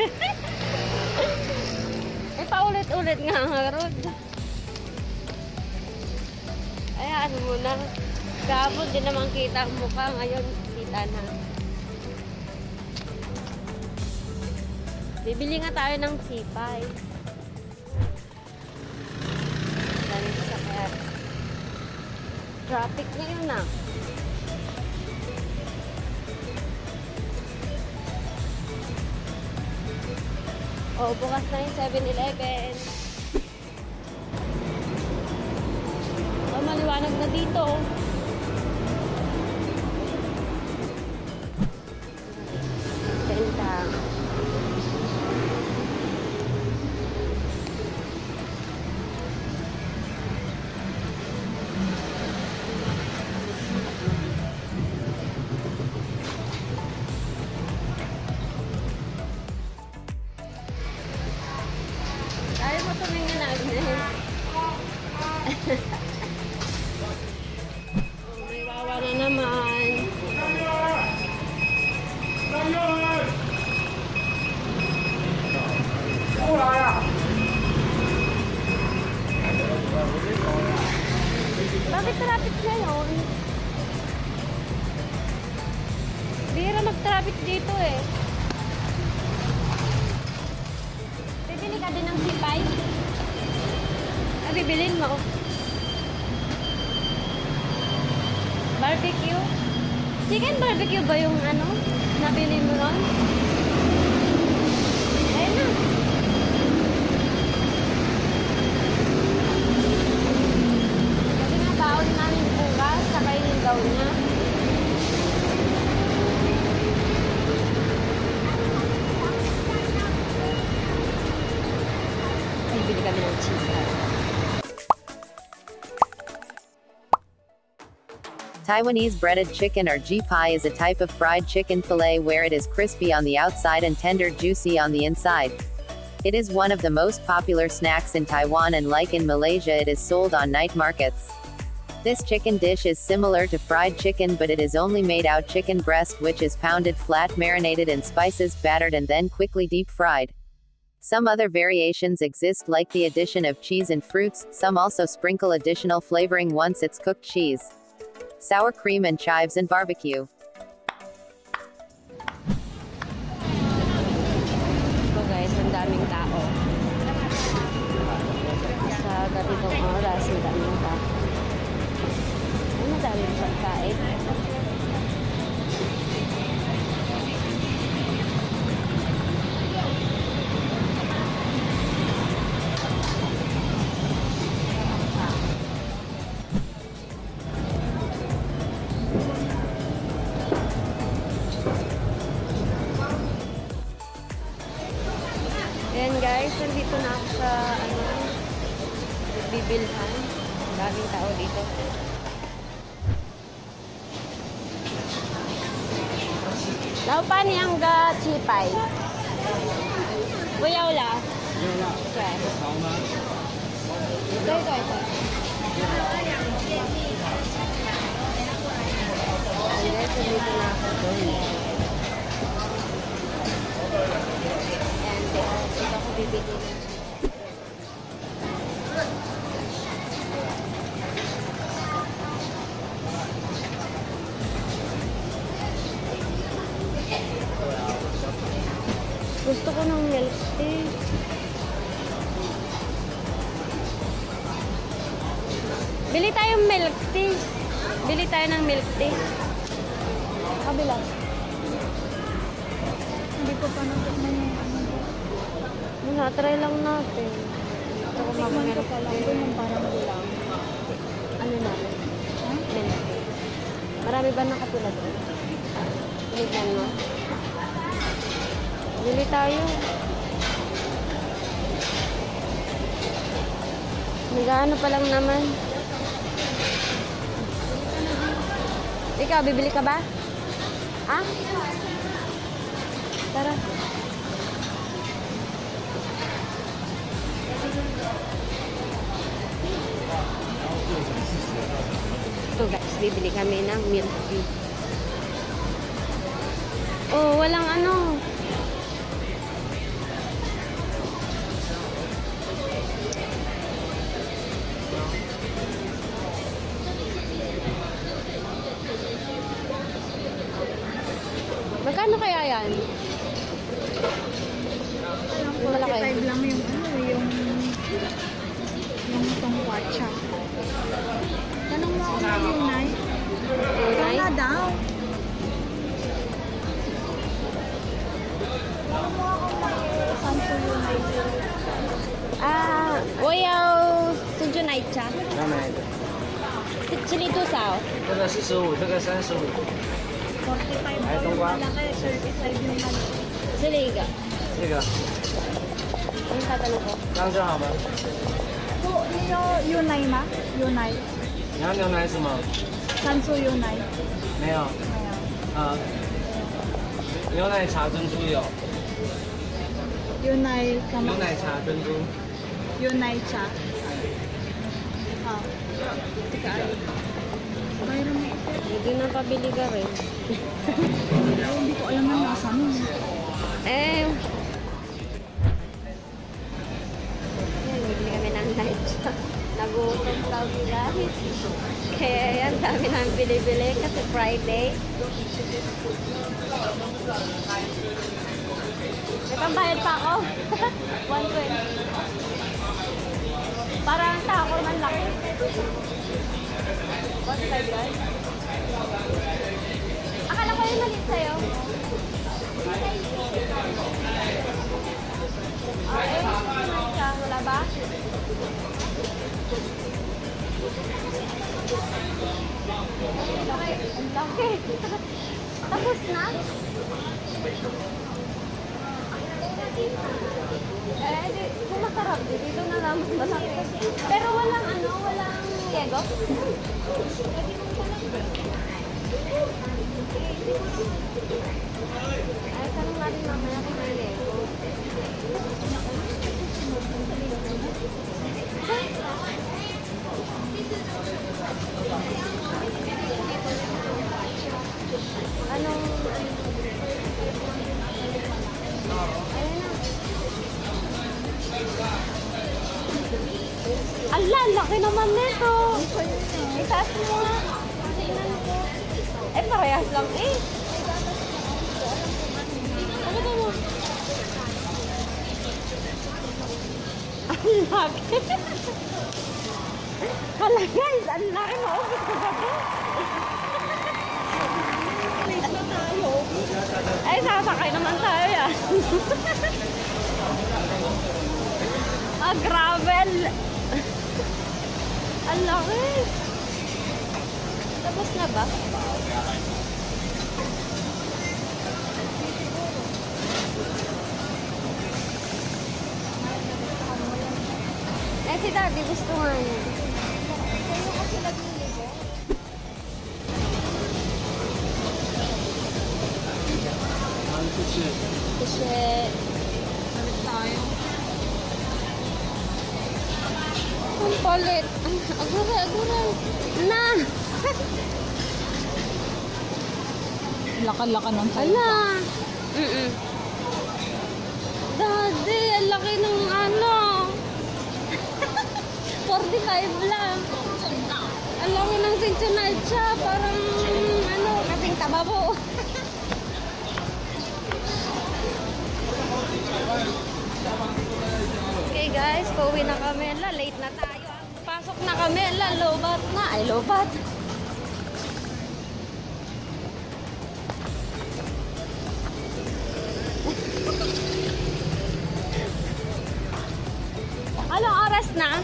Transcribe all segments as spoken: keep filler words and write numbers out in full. Eh, paulit-ulit nga nga, Rod. Ayan mo na. Kahapon din naman kita ang mukha. Ngayon, kita na. Bibili nga tayo ng sipay. Ganito sa kaya. Traffic na yun na. O, bukas na yung seven eleven. O, maliwanag na dito. Ganda. May wawa na naman. Bakit traffic ngayon? Bira mag-traffic dito eh. Bibili ka din ng sipay? Ay, bibilin mo. Barbecue? Chicken barbecue ba yung ano? Nabili mo ron? Ayun na. Kasi nga baon namin bukas, saka yung daon niya. Ay, bili kami ng chicken. Taiwanese breaded chicken or ji pie is a type of fried chicken fillet where it is crispy on the outside and tender juicy on the inside. It is one of the most popular snacks in Taiwan, and like in Malaysia it is sold on night markets. This chicken dish is similar to fried chicken, but it is only made out chicken breast, which is pounded flat, marinated in spices, battered and then quickly deep fried. Some other variations exist, like the addition of cheese and fruits. Some also sprinkle additional flavoring once it's cooked: cheese, sour cream and chives, and barbecue. So guys, ang daming tao. Sa gabi ng oras, ang daming tao. Ang daming pagkain. Guys, nandito na ako sa ano, bibilhan. Daming tao dito. Laupan yang ga chipay. Buyaw la. Okay. Ito, ito, ito. Guys, nandito na ako doon. Gusto ko ng milk tea. Bili tayong milk tea. Bili tayo ng milk tea. Kabila. Hindi ko pa natin. Natry lang natin. Ito ko mamaya na pala. Ito yung parang ulang. Ano namin? Lente. Marami ba nakatulad ko? Bilitan mo. Bili tayo. Nagaano pa lang naman. Ikaw, bibili ka ba? Ha? Tara. So guys, bibili kami ng milk tea. Oh, walang ano. Magkano kaya yan? forty-five lang yung ano, yung yung itong kwacha. Tanong mo ako yung nine. Ito na daw. Tanong mo ako yung Samsung yung nine. Ah, oyaw sunju nai cha. Nanay. Sini to sao? Ito na si Su, ito na Samsung. forty-five. Ay, itong kwa? thirty-five yung nine. Sili ka? Sili ka? Ang tatanong ko. Ang siya haba? So, yung yunay ma? Yunay. Yan yunay si ma? Sansu yunay. Meyo. Meyo. Ah. Yunay cha zunzu yo. Yunay kama? Yunay cha zunzu. Yunay cha. Ah. Tika ay. Mayroon na ito. Hindi na pabili ka rin. Hindi ko alam ang nasa nun. Eh... Nag-uutom daw nila. Kaya yan, dami namin bili-bili kasi Friday. May pambayad pa ako. one twenty. Parang tao ko naman laki. What's that, guys? Akala ko yung malit sa'yo. Ah, eh, naman siya. Wala ba? Okay, okay. Tapos na? Eh, di, kung masarap, di, dito na lang. Pero walang ano, walang yego. Ay, tanong nga rin mamaya kung may yego. Anong... Ala, laki naman nito. Itaas mo na. Eh, parehas lang eh. Ano mo? Ang laki. Hala guys, ang laki mo. Obis ko ba po? Ay, sasakay naman tayo yan. Ah, gravel. Ang laki. Tapos na ba? Eh, si Daddy gusto nga niya. Kayo kasi nagmili ko. Kasi... Kasi... Sabi tayo. Ang palit. Aguray, aguray. Na! Lakan-lakan ang sayo. Ala! Mm-mm. Daddy, ang laki ng ano. forty-five lang. Ang laki ng sintunay siya. Parang ano, kasing taba po. Okay guys, pauwi na kami. La, late na tayo. Pasok na kami. La, lobat na. Ay, lobat. Anong oras na?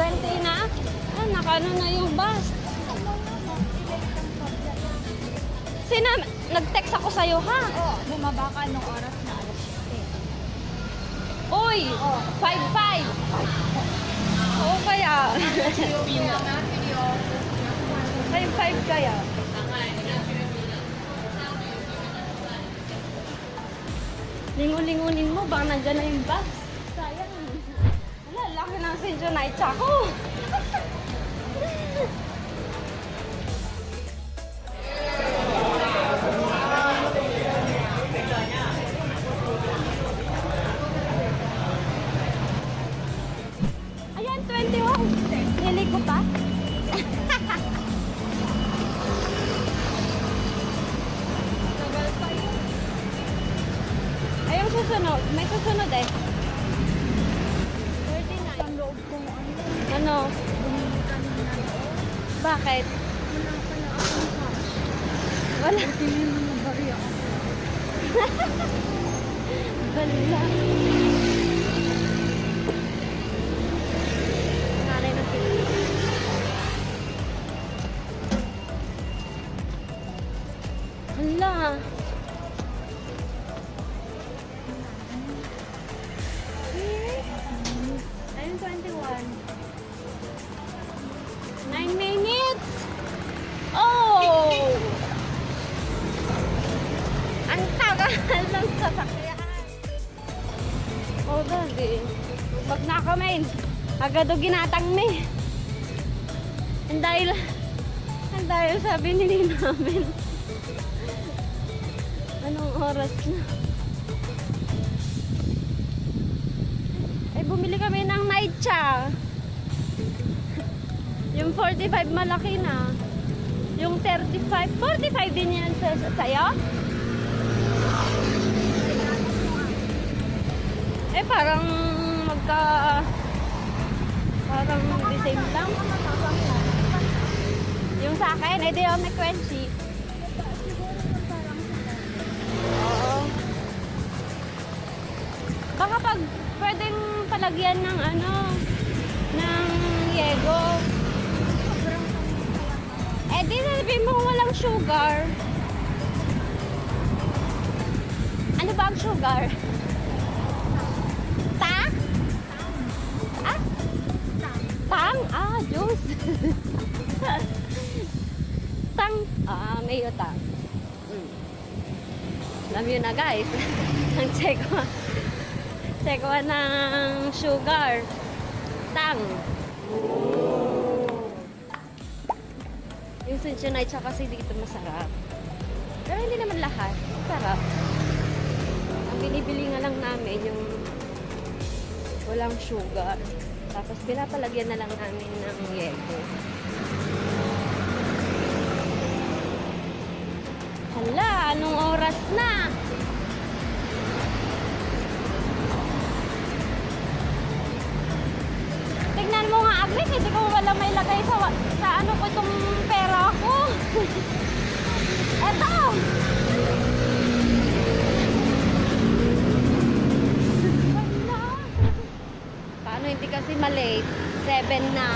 twenty na? Ah, nakano na yung bus. Sina, nag-text ako sa'yo ha? Oo, bumaba ka nung oras na alas siyete. Uy! five five! Oo kaya. five five kaya. Lingon-lingonin mo, baka nandyan na yung bus. Sayang. Wala, laki ng sinjo na itsako. susunod, may susunod eh. thirty-nine. Ang loob kong ano. Ano? Bumitan na ano. Bakit? Wala pala akong cash. Wala. Buti na yung mga bari ako. Bala. Nanay na sila. Wala. Oh, dali. Wag na ako, main. Agad o ginatang me. And dahil, and dahil sabi nili namin. Anong oras na? Ay, bumili kami ng naitsa. Yung forty-five malaki na. Yung thirty-five. forty-five din yan sa sayo? Eh, parang magka... Parang the same lang. Yung sa akin, eh, di yung nag-twenty. Oo. Baka pag pwedeng palagyan ng ano, ng yego. Eh, di sabihin mo walang sugar. Ano ba ang sugar? Tang? Ah, juice. Tang. Ah, mayo tang. Mm. Alam yun na, guys. Ang tsekwa. Tsekwa ng sugar. Tang. Oh. Yung sunshine siya kasi dito masarap. Pero hindi naman lahat. Masarap. Ang binibili nga lang namin yung walang sugar. Tapos pinapalagyan na lang namin ng yego. Hala, anong oras na? Tignan mo nga, Agnes, hindi ko wala may lagay sa, sa ano ko itong pera ko. Eto! Hindi kasi malate. seven na.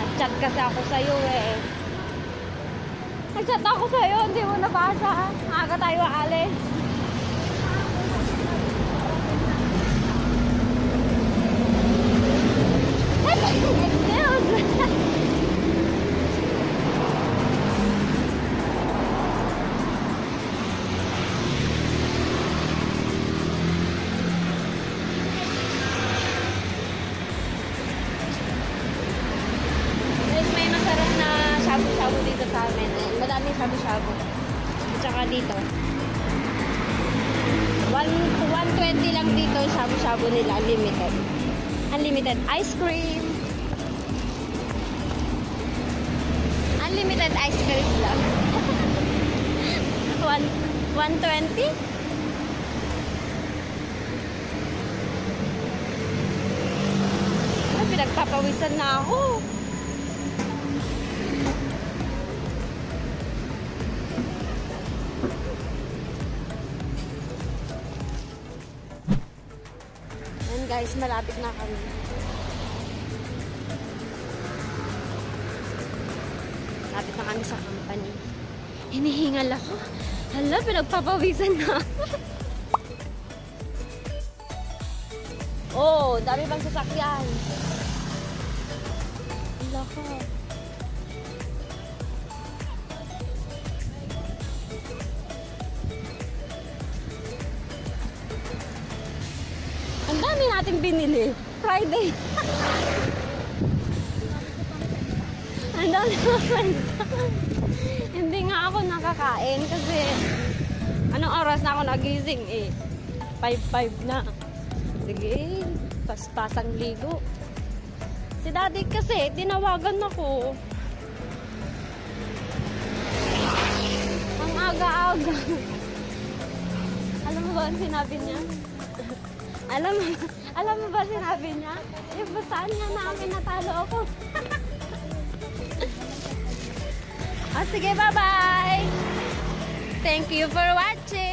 Nag-chat kasi ako sa'yo eh. Nag-chat ako sa'yo. Hindi mo nabasa. Maaga tayo aalis. Excuse me. Shabu-shabu. At saka dito. one twenty lang dito yung shabu-shabu nila. Unlimited. Unlimited ice cream. Unlimited ice cream lang. one twenty? Ay, pinagpapawisan na ako. Guys, malapit na kami. Malapit na kami sa company. Hinihingal ako. Hala, pinagpapawisan na. Oh, dami bang sasakyan. Hala ko. Dami nating binili. Friday. Ang dami ko pang Hindi nga ako nakakain kasi anong oras na ako nagising eh. five five na. Sige, paspasang ligo. Si daddy kasi, tinawagan ako. Ang aga-aga. Alam mo ba ang sinabi niya? Alam mo, alam mo ba sinabi niya? Yung basaan niya namin natalo ako. Oh, sige, bye-bye! Thank you for watching!